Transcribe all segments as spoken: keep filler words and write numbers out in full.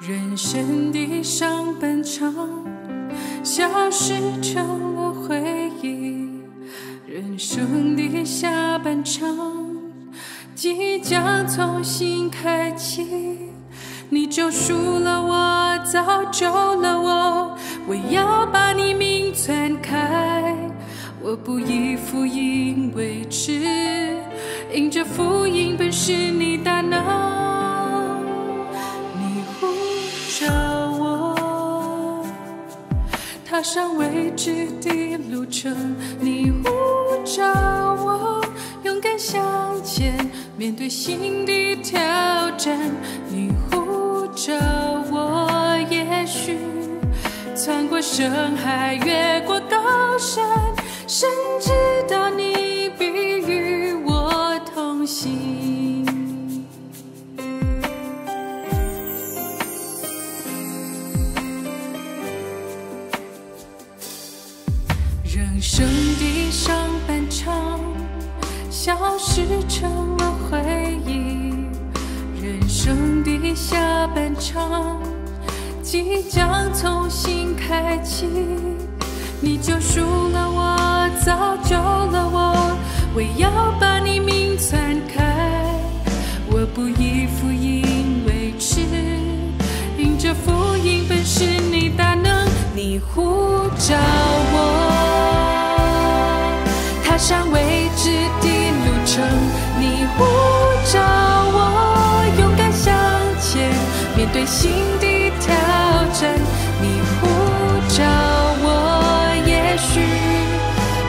人生的上半场，消失成了回忆；人生的下半场，即将重新开启。你救赎了我，造就了我，我要把你名传开。我不以福音为耻，因着福音本是你大能。 踏上未知的路程，你护着我，勇敢向前，面对新的挑战。你护着我，也许穿过深海，越过高山，深知道你必与我同行。 人生的上半场，消失成了回忆；人生的下半场，即将重新开启。你救赎了我，造就了我，我要把你名传开。我不以福音为耻，因着福音本是你大能，你呼召我。 踏上未知的路程，你护着我，勇敢向前，面对新的挑战。你护着我，也许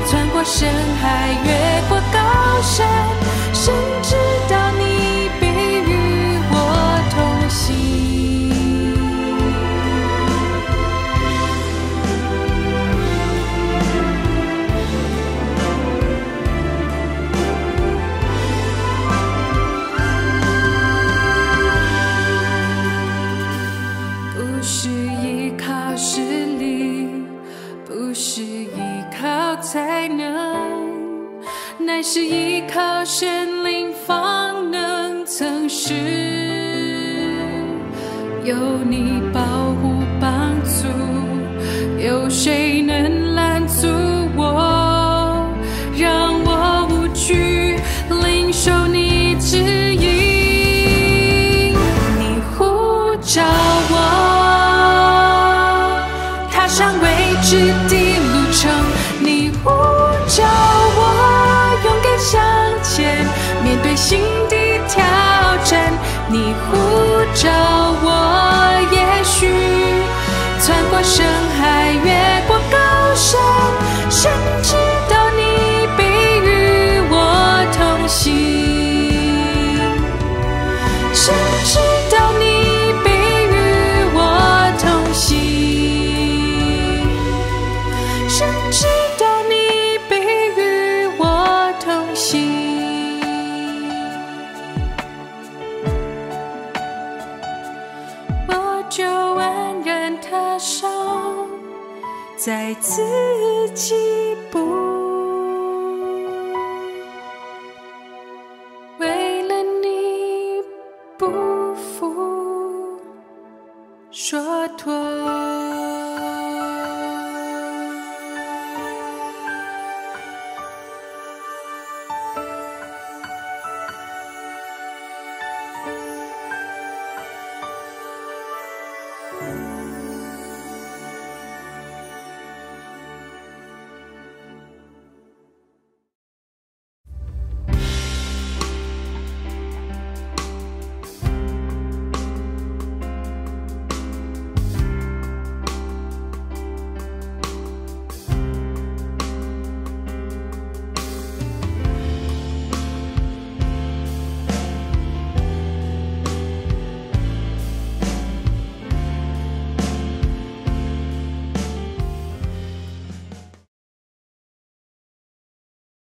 穿过深海，越过高山，深知道你必与我同行。 乃是依靠神灵，方能成事。有你保护帮助，有谁能拦阻我？让我无惧，领受你指引。你呼召我，踏上未知的路程。你呼召我。 向前，面对新的挑战。你护着我，也许穿过深海，越过高山，深知道你必与我同行，深知道你必与我同行，深知道你。 就安然踏上，再次起步。为了你不负所托。